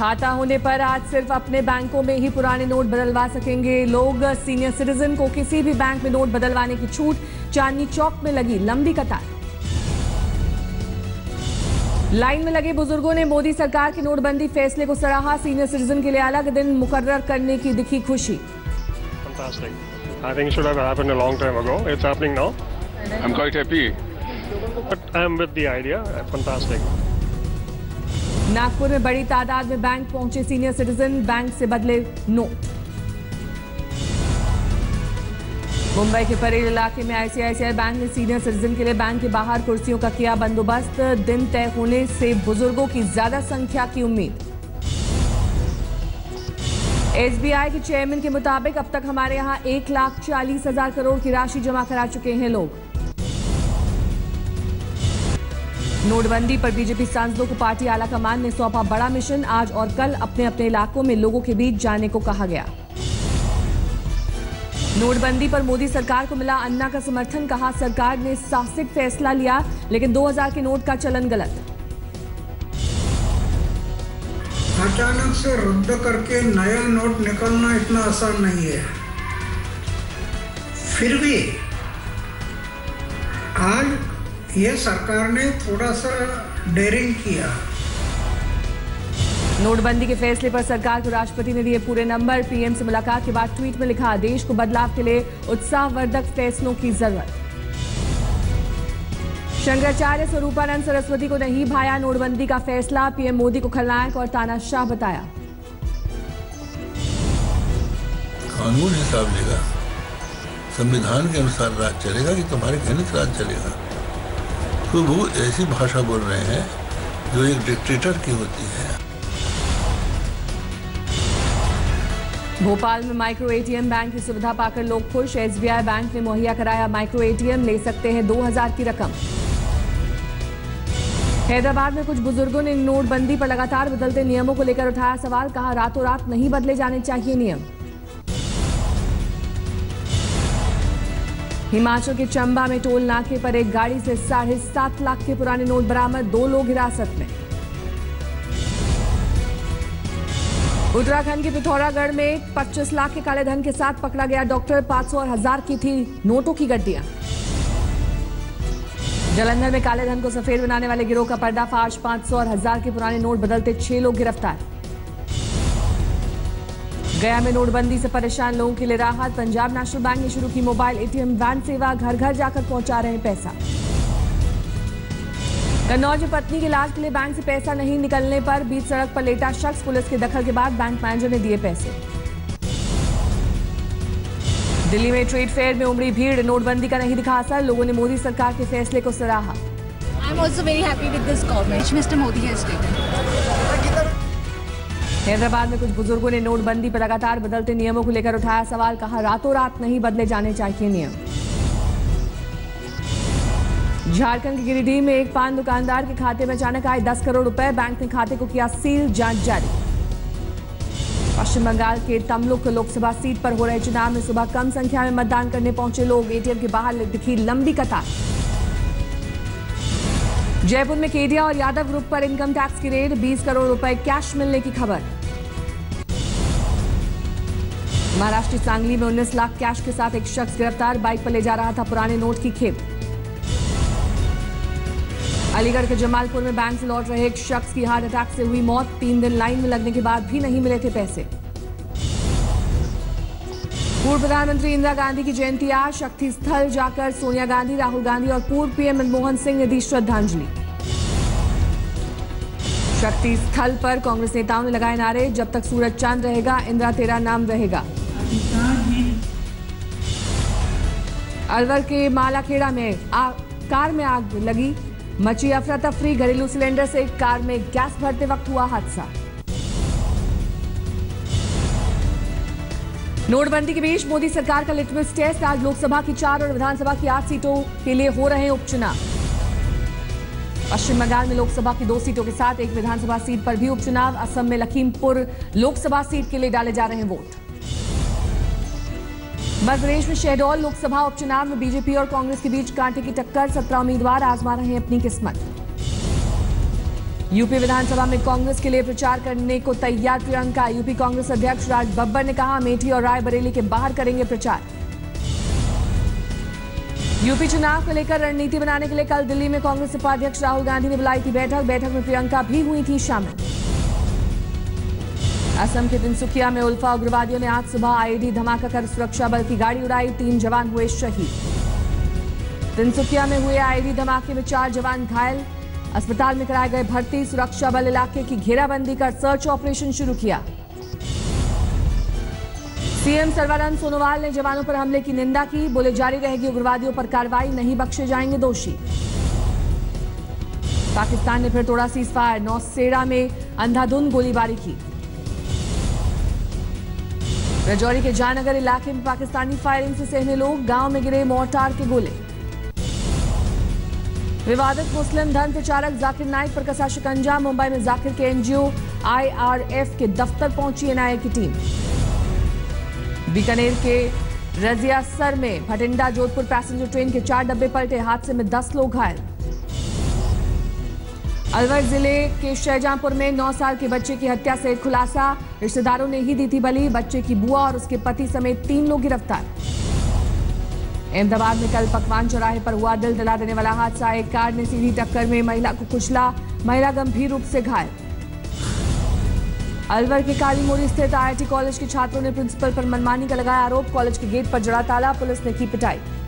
खाता होने पर आज सिर्फ अपने बैंकों में ही पुराने नोट बदलवा सकेंगे लोग। सीनियर सिटीजन को किसी भी बैंक में नोट बदलवाने की छूट। चांदनी चौक में लगी लंबी कतार। लाइन में लगे बुजुर्गों ने मोदी सरकार के नोटबंदी फैसले को सराहा। सीनियर सिटीजन के लिए अलग दिन मुकर्रर करने की दिखी खुशी। नागपुर में बड़ी तादाद में बैंक पहुंचे सीनियर सिटीजन, बैंक से बदले नोट। मुंबई के परेल इलाके में आईसीआईसीआई बैंक ने सीनियर सिटीजन के लिए बैंक के बाहर कुर्सियों का किया बंदोबस्त। दिन तय होने से बुजुर्गों की ज्यादा संख्या की उम्मीद। एसबीआई के चेयरमैन के मुताबिक अब तक हमारे यहां 1,40,000 करोड़ की राशि जमा करा चुके हैं लोग। नोटबंदी पर बीजेपी सांसदों को पार्टी आला कमान ने सौंपा बड़ा मिशन। आज और कल अपने अपने इलाकों में लोगों के बीच जाने को कहा गया। नोटबंदी पर मोदी सरकार को मिला अन्ना का समर्थन, कहा सरकार ने साहसिक फैसला लिया लेकिन 2000 के नोट का चलन गलत। अचानक से रद्द करके नया नोट निकालना इतना आसान नहीं है, फिर भी आज ये सरकार ने थोड़ा सा डेयरिंग किया। नोटबंदी के फैसले पर सरकार को राष्ट्रपति ने दिए पूरे नंबर। पीएम से मुलाकात के बाद ट्वीट में लिखा, देश को बदलाव के लिए उत्साहवर्धक फैसलों की जरूरत। शंकराचार्य स्वरूपानंद सरस्वती को नहीं भाया नोटबंदी का फैसला। पीएम मोदी को खलनायक और तानाशाह बताया। कानून हिसाब लेगा, संविधान के अनुसार राज चलेगा कि तुम्हारे कहने से राज चलेगा। तो वो ऐसी भाषा बोल रहे हैं जो एक डिक्टेटर की होती है। भोपाल में माइक्रो एटीएम बैंक की सुविधा पाकर लोग खुश। एसबीआई बैंक ने मुहैया कराया माइक्रो एटीएम, ले सकते हैं 2000 की रकम। हैदराबाद में कुछ बुजुर्गों ने नोटबंदी पर लगातार बदलते नियमों को लेकर उठाया सवाल, कहा रातों रात नहीं बदले जाने चाहिए नियम। हिमाचल के चंबा में टोल नाके पर एक गाड़ी से 7.5 लाख के पुराने नोट बरामद, 2 लोग हिरासत में। उत्तराखंड के पिथौरागढ़ में 25 लाख के काले धन के साथ पकड़ा गया डॉक्टर, 500 और 1000 की थी नोटों की गड्डियां। जालंधर में काले धन को सफेद बनाने वाले गिरोह का पर्दाफाश, 500 और 1000 के पुराने नोट बदलते 6 लोग गिरफ्तार। गया में नोटबंदी से परेशान लोगों के लिए राहत, पंजाब नेशनल बैंक ने शुरू की मोबाइल एटीएम वैन सेवा, घर घर जाकर पहुंचा रहे पैसा। कन्नौज में पत्नी के इलाज के लिए बैंक से पैसा नहीं निकलने पर बीच सड़क पर लेटा शख्स, पुलिस के दखल के बाद बैंक मैनेजर ने दिए पैसे। दिल्ली में ट्रेड फेयर में उमड़ी भीड़, नोटबंदी का नहीं दिखा असर, लोगों ने मोदी सरकार के फैसले को सराहा। I am also very happy with this government mister Modi has taken. Hyderabad में कुछ बुजुर्गों ने नोटबंदी पर लगातार बदलते नियमों को लेकर उठाया सवाल, कहा रातों रात नहीं बदले जाने चाहिए नियम। झारखंड के गिरिडीह में एक पान दुकानदार के खाते में अचानक आए 10 करोड़ रुपए, बैंक ने खाते को किया सील, जांच जारी। पश्चिम बंगाल के तमलुक लोकसभा सीट पर हो रहे चुनाव में सुबह कम संख्या में मतदान करने पहुंचे लोग, एटीएम के बाहर दिखी लंबी कतार। जयपुर में केडिया और यादव ग्रुप पर इनकम टैक्स की रेड, 20 करोड़ रुपए कैश मिलने की खबर। महाराष्ट्र के सांगली में 19 लाख कैश के साथ एक शख्स गिरफ्तार, बाइक पर ले जा रहा था पुराने नोट की खेप। अलीगढ़ के जमालपुर में बैंक से लौट रहे एक शख्स की हार्ट अटैक से हुई मौत, 3 दिन लाइन में लगने के बाद भी नहीं मिले थे पैसे। पूर्व प्रधानमंत्री इंदिरा गांधी की जयंती आज, शक्ति स्थल जाकर सोनिया गांधी, राहुल गांधी और पूर्व पीएम मनमोहन सिंह ने दी श्रद्धांजलि। शक्ति स्थल पर कांग्रेस नेताओं ने लगाए नारे, जब तक सूरज चांद रहेगा इंदिरा तेरा नाम रहेगा। अलवर के मालाखेड़ा में कार में आग लगी, मची अफरा तफरी, घरेलू सिलेंडर से कार में गैस भरते वक्त हुआ हादसा। नोटबंदी के बीच मोदी सरकार का लिटमस टेस्ट, आज लोकसभा की 4 और विधानसभा की 8 सीटों के लिए हो रहे उपचुनाव। पश्चिम बंगाल में लोकसभा की 2 सीटों के साथ एक विधानसभा सीट पर भी उपचुनाव। असम में लखीमपुर लोकसभा सीट के लिए डाले जा रहे हैं वोट। मध्य प्रदेश में शहडोल लोकसभा उपचुनाव में बीजेपी और कांग्रेस के बीच कांटे की टक्कर, 17 उम्मीदवार आजमा रहे हैं अपनी किस्मत। यूपी विधानसभा में कांग्रेस के लिए प्रचार करने को तैयार प्रियंका। यूपी कांग्रेस अध्यक्ष राज बब्बर ने कहा, अमेठी और रायबरेली के बाहर करेंगे प्रचार। यूपी चुनाव को लेकर रणनीति बनाने के लिए कल दिल्ली में कांग्रेस उपाध्यक्ष राहुल गांधी ने बुलाई थी बैठक। बैठक में प्रियंका भी हुई थी शामिल। असम के तिनसुकिया में उल्फा उग्रवादियों ने आज सुबह आईईडी धमाका कर सुरक्षा बल की गाड़ी उड़ाई। 3 जवान हुए शहीद। तिनसुकिया में हुए आईईडी धमाके में 4 जवान घायल। अस्पताल में कराए गए भर्ती। सुरक्षा बल इलाके की घेराबंदी कर सर्च ऑपरेशन शुरू किया। सीएम सर्वानंद सोनोवाल ने जवानों पर हमले की निंदा की। बोले, जारी रहेगी उग्रवादियों पर कार्रवाई, नहीं बख्शे जाएंगे दोषी। पाकिस्तान ने फिर तोड़ा सीजफायर। नौसेरा में अंधाधुंध गोलीबारी की। रजौरी के जानगर इलाके में पाकिस्तानी फायरिंग से सहमे लोग। गांव में गिरे मोर्टार के गोले। विवादित मुस्लिम धर्म प्रचारक जाकिर नाइक पर कसा शिकंजा। मुंबई में जाकिर के एनजीओ आईआरएफ के दफ्तर पहुंची एनआईए की टीम। बीकानेर के रजियासर में भटिंडा जोधपुर पैसेंजर ट्रेन के 4 डब्बे पलटे। हादसे में 10 लोग घायल। अलवर जिले के शहजहांपुर में 9 साल के बच्चे की हत्या से खुलासा। रिश्तेदारों ने ही दी थी बलि। बच्चे की बुआ और उसके पति समेत 3 लोग गिरफ्तार। अहमदाबाद में कल पकवान चौराहे पर हुआ दिल दहला देने वाला हादसा। एक कार ने सीधी टक्कर में महिला को कुचला। महिला गंभीर रूप से घायल। अलवर के काली मोड़ी स्थित आईआईटी कॉलेज के छात्रों ने प्रिंसिपल पर मनमानी का लगाया आरोप। कॉलेज के गेट पर जड़ा ताला। पुलिस ने की पिटाई।